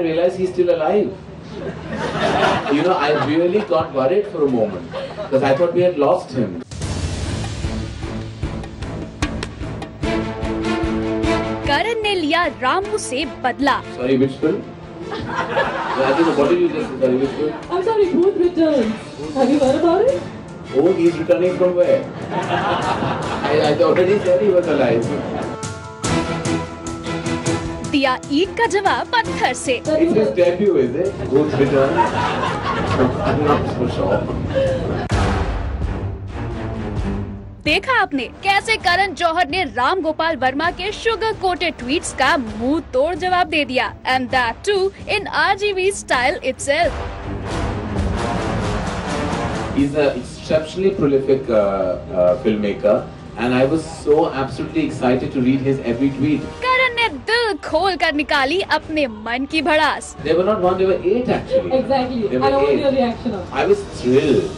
I realized he's still alive. You know, I really got worried for a moment because I thought we had lost him. करण ने लिया रामू से बदला. Sorry, which film? I don't know, what did you just say? Sorry, which film? I'm sorry, Bhoot Returns. Have you heard about it? Oh, he's returning from where? I already said he was alive. दिया ईट का जवाब पत्थर से. It's his debut, is it? Bhoot Returns. I'm not so sure. देखा आपने कैसे करण जौहर ने राम गोपाल वर्मा के शुगर कोटेड ट्वीट्स का मुंह तोड़ जवाब दे दिया, and that too in RGV style itself. He's an exceptionally prolific filmmaker, and I was so absolutely excited to read his every tweet. करण ने दिल खोल कर निकाली अपने मन की भड़ास. They were not one, they were eight actually. Exactly. I want your reaction on. I was thrilled.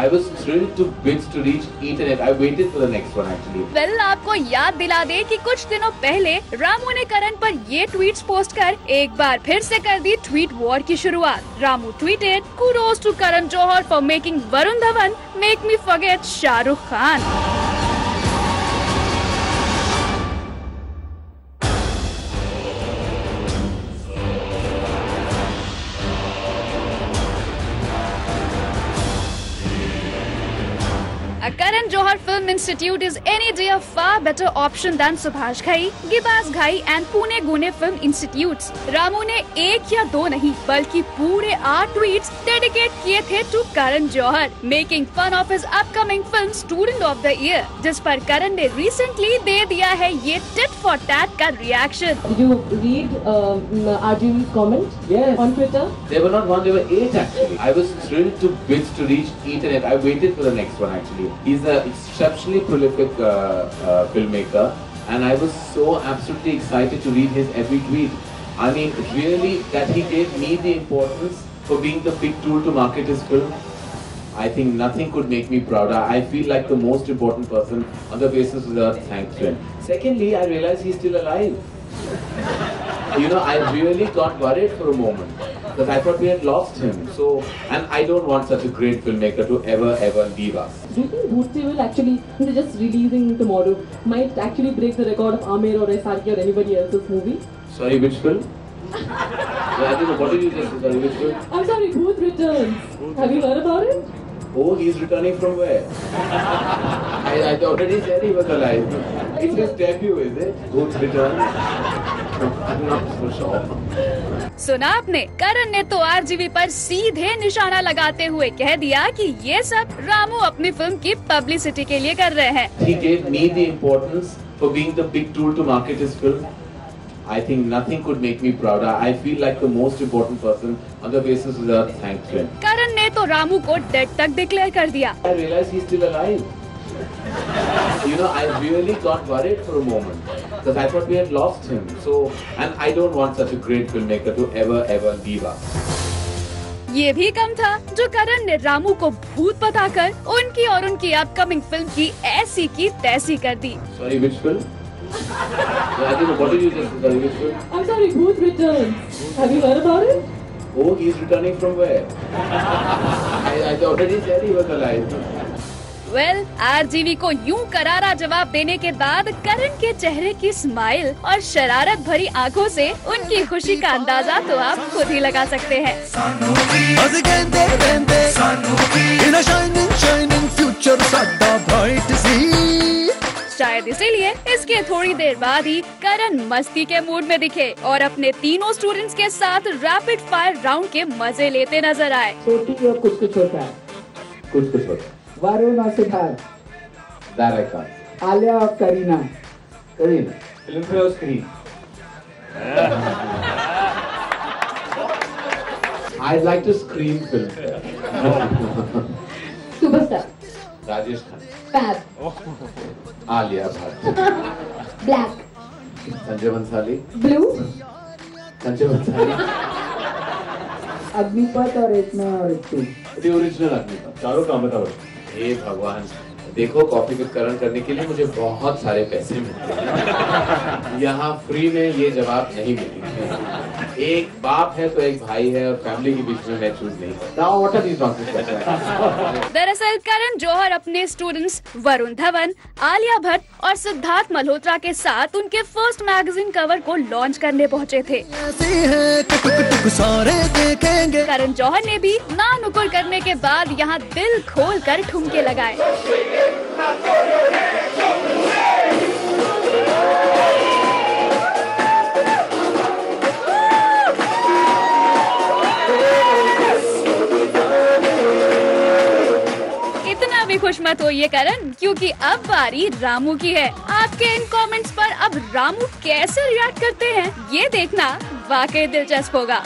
I was thrilled to bits to reach each and every. I waited for the next one actually. Well, आपको याद दिला दे कि कुछ दिनों पहले रामू ने करण पर ये ट्वीट्स पोस्ट कर एक बार फिर से कर दी ट्वीट वॉर की शुरुआत. Ramu tweeted, "Kudos to Karan Johar for making Varun Dhawan make me forget Shahrukh Khan." Karan Johar Film Institute is any day a far better option than Subhash Ghai, Gibas Ghai and Pune Gune Film Institutes. Ramu ने एक या दो नहीं बल्कि पूरे 8 tweets dedicated किए थे to Karan Johar, making fun of his upcoming film Student of the Year, जिस पर Karan ने recently दे दिया है ये tit for tat का reaction. You read RGV's comment? Yes. On Twitter? They were not one, they were 8 actually. I was thrilled to bits to reach each and every. I waited for the next one actually. He's an exceptionally prolific filmmaker, and I was so absolutely excited to read his every tweet. I mean, really, that he gave me the importance for being the big tool to market his film. I think nothing could make me prouder. I feel like the most important person on the face of the earth. Thanks to him. Secondly, I realized he's still alive. You know, I really got worried for a moment because I thought we had lost him. So, and I don't want such a great filmmaker to ever leave us. Do you think Bhootse will actually, they're just releasing tomorrow, might actually break the record of Aamir or Aisarki or anybody else's movie? Sorry, which film? I don't know, what did you just say? Sorry, which film? I'm sorry, Bhoot Returns. Have you heard about it? Oh, he's returning from where? I already said he was alive. It's his debut, is it? Bhoot Returns. I'm not so sure. सुना आपने, करण ने तो RGV पर सीधे निशाना लगाते हुए कह दिया कि ये सब रामू अपनी फिल्म की पब्लिसिटी के लिए कर रहे हैं. He gave me the importance for being the big tool to market his film. I think nothing could make me prouder. I feel like the most important person on the face of the earth. Thanks to him. करण ने तो रामू को dead तक declare कर दिया. I realized he's still alive. You know, I really got worried for a moment because I thought we had lost him. So, and I don't want such a great filmmaker to ever leave us. ये भी कम था जो करण ने रामू को भूत बताकर उनकी और उनकी अपकमिंग फिल्म की ऐसी की तैसी कर दी. Sorry, which film? I don't know, what did you just say? Sorry, which film? I'm sorry, Bhoot Returns. Have you heard about it? Oh, he's returning from where? I already said he was alive. Well, RGV को यूं करारा जवाब देने के बाद करण के चेहरे की स्माइल और शरारत भरी आंखों से उनकी खुशी का अंदाजा तो आप खुद ही लगा सकते हैं। शायद इसीलिए इसके थोड़ी देर बाद ही करण मस्ती के मूड में दिखे और अपने तीनों स्टूडेंट्स के साथ रैपिड फायर राउंड के मजे लेते नजर आए. कुछ होता है वरुण और सिद्धार्थ, आलिया और करीना, फिल्मफेयर और screen. I'd like to scream Filmfare. Superstar, Rajesh Khan, Fab, Alia Bhatt, Black, Sanjay Bansali, Blue, Sanjay Bansali, Agnipath और इतना और इतनी ओरिजिनल अग्निपथ. चारों काम बताओ. हे भगवान, देखो कॉफी का करण करने के लिए मुझे बहुत सारे पैसे मिलते हैं. यहाँ फ्री में ये जवाब नहीं मिलेंगे. एक बाप है तो एक भाई है और फैमिली के बीच में मैं चूज नहीं करता। दरअसल करण जौहर अपने स्टूडेंट्स वरुण धवन, आलिया भट्ट और सिद्धार्थ मल्होत्रा के साथ उनके फर्स्ट मैगजीन कवर को लॉन्च करने पहुंचे थे। करण जौहर ने भी ना नुकुर करने के बाद यहाँ दिल खोल कर ठुमके लगाए। खुश मत हो ये करण, क्योंकि अब बारी रामू की है। आपके इन कमेंट्स पर अब रामू कैसे रिएक्ट करते हैं ये देखना वाकई दिलचस्प होगा।